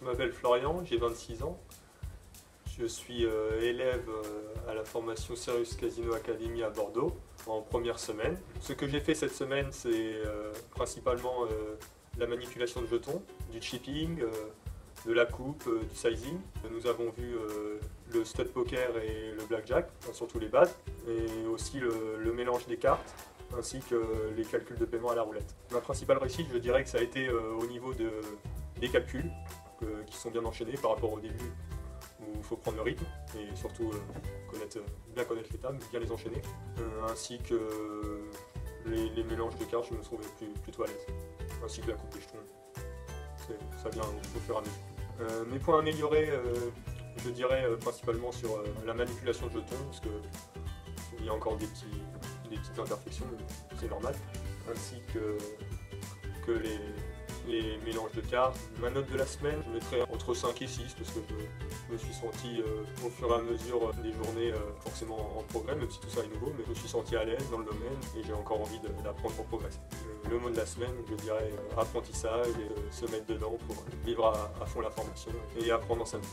je m'appelle Florian, j'ai 26 ans. Je suis élève à la formation Cerus Casino Academy à Bordeaux en première semaine. Ce que j'ai fait cette semaine, c'est principalement la manipulation de jetons, du chipping, de la coupe, du sizing. Nous avons vu le stud poker et le blackjack, surtout les bases, et aussi le mélange des cartes, ainsi que les calculs de paiement à la roulette. Ma principale réussite, je dirais que ça a été au niveau des calculs, qui sont bien enchaînés par rapport au début, où il faut prendre le rythme, et surtout bien connaître les tables, bien les enchaîner, ainsi que les mélanges de cartes, je me trouvais plutôt à l'aise, ainsi que la coupe des jetons. Ça vient au fur et à mesure. Mes points améliorés, je dirais principalement sur la manipulation de jetons, parce qu'il y a encore des petites imperfections, c'est normal, ainsi que les mélanges de cartes. Ma note de la semaine, je mettrais entre 5 et 6, parce que je me suis senti au fur et à mesure des journées forcément en progrès, même si tout ça est nouveau, mais je me suis senti à l'aise dans le domaine et j'ai encore envie d'apprendre pour progresser. Le mot de la semaine, je dirais apprentissage et se mettre dedans pour vivre à fond la formation et apprendre en sa vie.